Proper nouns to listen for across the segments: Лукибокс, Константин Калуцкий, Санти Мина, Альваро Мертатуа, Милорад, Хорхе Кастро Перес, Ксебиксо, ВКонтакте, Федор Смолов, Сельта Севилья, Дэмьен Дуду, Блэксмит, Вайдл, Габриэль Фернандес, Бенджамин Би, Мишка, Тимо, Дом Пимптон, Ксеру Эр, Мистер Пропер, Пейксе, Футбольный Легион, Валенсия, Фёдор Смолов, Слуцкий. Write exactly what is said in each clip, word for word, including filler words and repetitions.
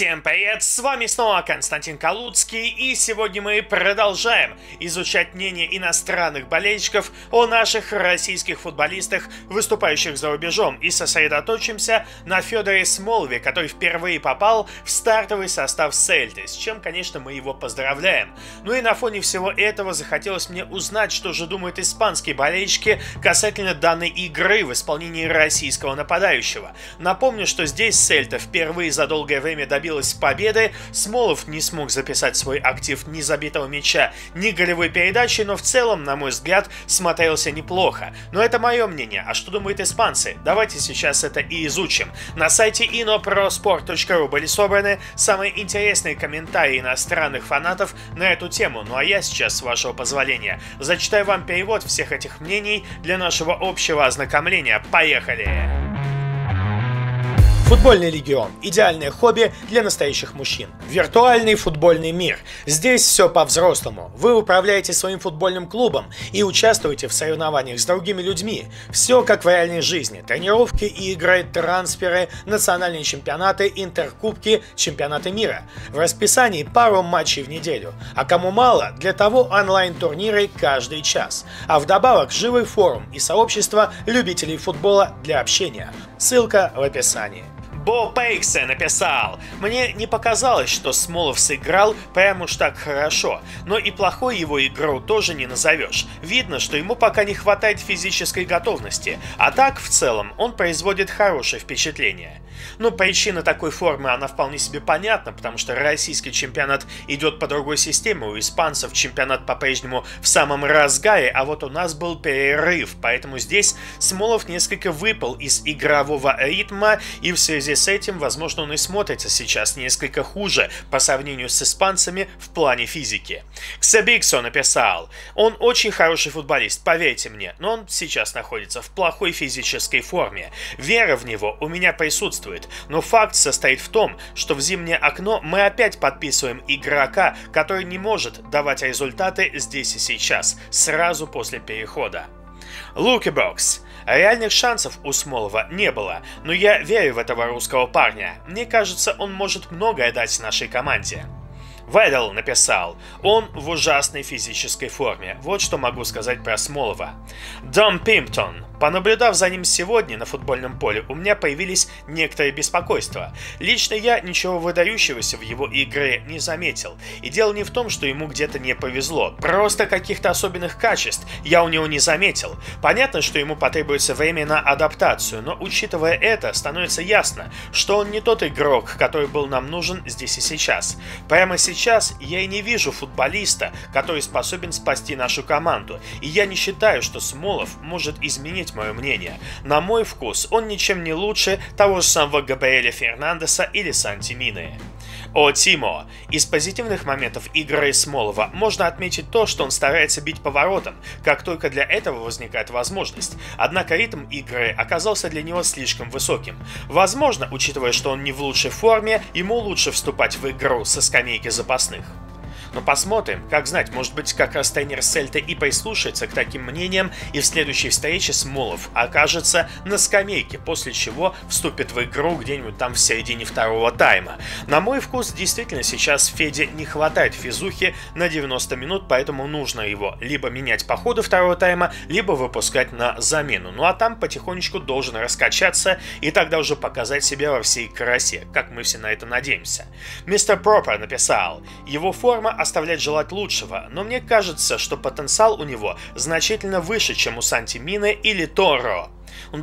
Всем привет, с вами снова Константин Калуцкий, и сегодня мы продолжаем изучать мнение иностранных болельщиков о наших российских футболистах, выступающих за рубежом, и сосредоточимся на Федоре Смолове, который впервые попал в стартовый состав Сельты, с чем, конечно, мы его поздравляем. Ну и на фоне всего этого захотелось мне узнать, что же думают испанские болельщики касательно данной игры в исполнении российского нападающего. Напомню, что здесь Сельта впервые за долгое время добилась победы, Смолов не смог записать свой актив ни забитого мяча, ни голевой передачи, но в целом, на мой взгляд, смотрелся неплохо. Но это мое мнение, а что думают испанцы? Давайте сейчас это и изучим. На сайте ай эн о про спорт точка ру были собраны самые интересные комментарии иностранных фанатов на эту тему, ну а я сейчас, с вашего позволения, зачитаю вам перевод всех этих мнений для нашего общего ознакомления. Поехали! Футбольный легион – идеальное хобби для настоящих мужчин. Виртуальный футбольный мир. Здесь все по-взрослому. Вы управляете своим футбольным клубом и участвуете в соревнованиях с другими людьми. Все как в реальной жизни. Тренировки, игры, трансферы, национальные чемпионаты, интеркубки, чемпионаты мира. В расписании пару матчей в неделю. А кому мало, для того онлайн-турниры каждый час. А вдобавок живой форум и сообщество любителей футбола для общения. Ссылка в описании. Бо Пейксе написал: «Мне не показалось, что Смолов сыграл прям уж так хорошо, но и плохой его игру тоже не назовешь. Видно, что ему пока не хватает физической готовности, а так, в целом, он производит хорошее впечатление». Но причина такой формы, она вполне себе понятна, потому что российский чемпионат идет по другой системе, у испанцев чемпионат по-прежнему в самом разгаре, а вот у нас был перерыв, поэтому здесь Смолов несколько выпал из игрового ритма, и в связи с этим, возможно, он и смотрится сейчас несколько хуже по сравнению с испанцами в плане физики. Ксебиксо написал: «Он очень хороший футболист, поверьте мне, но он сейчас находится в плохой физической форме. Вера в него у меня присутствует. Но факт состоит в том, что в зимнее окно мы опять подписываем игрока, который не может давать результаты здесь и сейчас, сразу после перехода». Лукибокс. Реальных шансов у Смолова не было, но я верю в этого русского парня. Мне кажется, он может многое дать нашей команде. Вайдл написал: «Он в ужасной физической форме. Вот что могу сказать про Смолова». Дом Пимптон. Понаблюдав за ним сегодня на футбольном поле, у меня появились некоторые беспокойства. Лично я ничего выдающегося в его игре не заметил. И дело не в том, что ему где-то не повезло. Просто каких-то особенных качеств я у него не заметил. Понятно, что ему потребуется время на адаптацию, но учитывая это, становится ясно, что он не тот игрок, который был нам нужен здесь и сейчас. Прямо сейчас я и не вижу футболиста, который способен спасти нашу команду. И я не считаю, что Смолов может изменить мое мнение. На мой вкус, он ничем не лучше того же самого Габриэля Фернандеса или Санти Мины». О Тимо. Из позитивных моментов игры Смолова можно отметить то, что он старается бить по воротам, как только для этого возникает возможность. Однако ритм игры оказался для него слишком высоким. Возможно, учитывая, что он не в лучшей форме, ему лучше вступать в игру со скамейки запасных. Но посмотрим, как знать, может быть, как раз тренер Сельты и прислушается к таким мнениям, и в следующей встрече Смолов окажется на скамейке, после чего вступит в игру где-нибудь там в середине второго тайма. На мой вкус, действительно, сейчас Феде не хватает физухи на девяносто минут, поэтому нужно его либо менять по ходу второго тайма, либо выпускать на замену. Ну а там потихонечку должен раскачаться и тогда уже показать себя во всей красе, как мы все на это надеемся. Мистер Пропер написал: «Его форма оставлять желать лучшего, но мне кажется, что потенциал у него значительно выше, чем у Санти Мины или Торо».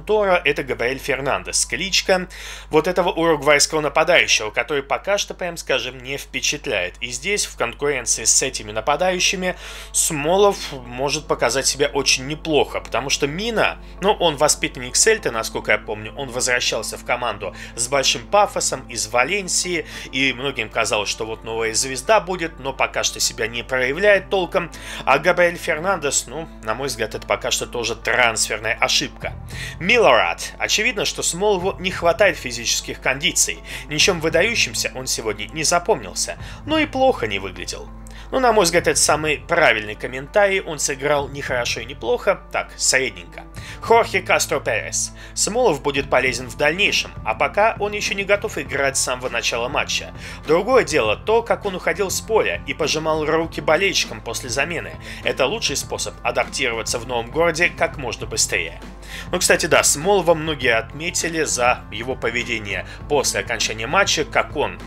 Торо — это Габриэль Фернандес, кличка вот этого уругвайского нападающего, который пока что, прям скажем, не впечатляет. И здесь, в конкуренции с этими нападающими, Смолов может показать себя очень неплохо, потому что Мина, ну, он воспитанник Сельты, насколько я помню, он возвращался в команду с большим пафосом из Валенсии, и многим казалось, что вот новая звезда будет, но пока что себя не проявляет толком. А Габриэль Фернандес, ну, на мой взгляд, это пока что тоже трансферная ошибка. Милорад. Очевидно, что Смолову не хватает физических кондиций. Ничем выдающимся он сегодня не запомнился, но и плохо не выглядел. Ну, на мой взгляд, это самый правильный комментарий. Он сыграл не хорошо и не плохо, так, средненько. Хорхе Кастро Перес. Смолов будет полезен в дальнейшем, а пока он еще не готов играть с самого начала матча. Другое дело то, как он уходил с поля и пожимал руки болельщикам после замены. Это лучший способ адаптироваться в новом городе как можно быстрее. Ну, кстати, да, Смолова многие отметили за его поведение после окончания матча, как он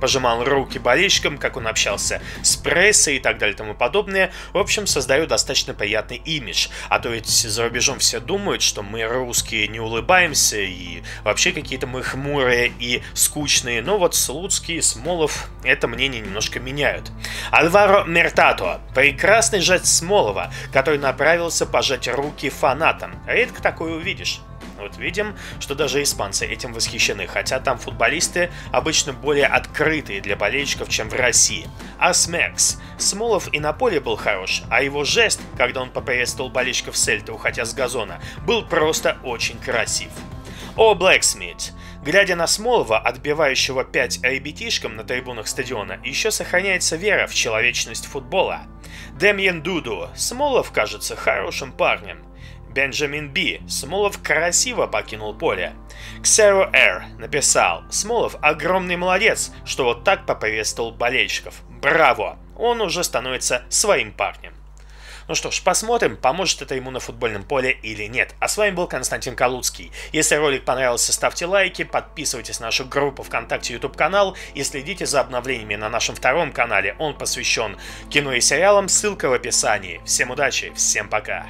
пожимал руки болельщикам, как он общался с прессой и так далее и тому подобное. В общем, создаю достаточно приятный имидж. А то ведь за рубежом все думают, что мы, русские, не улыбаемся и вообще какие-то мы хмурые и скучные. Но вот Слуцкий и Смолов это мнение немножко меняют. Альваро Мертатуа. Прекрасный жест Смолова, который направился пожать руки фанатам. Редко такое увидишь. Вот видим, что даже испанцы этим восхищены, хотя там футболисты обычно более открытые для болельщиков, чем в России. Асмекс. Смолов и на поле был хорош, а его жест, когда он поприветствовал болельщиков Сельты, уходя с газона, был просто очень красив. О, Блэксмит. Глядя на Смолова, отбивающего пять ребятишкам на трибунах стадиона, еще сохраняется вера в человечность футбола. Дэмьен Дуду. Смолов кажется хорошим парнем. Бенджамин Би. Смолов красиво покинул поле. Ксеру Эр написал: Смолов огромный молодец, что вот так поприветствовал болельщиков. Браво! Он уже становится своим парнем. Ну что ж, посмотрим, поможет это ему на футбольном поле или нет. А с вами был Константин Калуцкий. Если ролик понравился, ставьте лайки, подписывайтесь на нашу группу ВКонтакте, YouTube-канал и следите за обновлениями на нашем втором канале. Он посвящен кино и сериалам, ссылка в описании. Всем удачи, всем пока!